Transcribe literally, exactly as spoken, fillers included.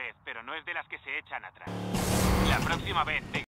vez, pero no es de las que se echan atrás. La próxima vez te...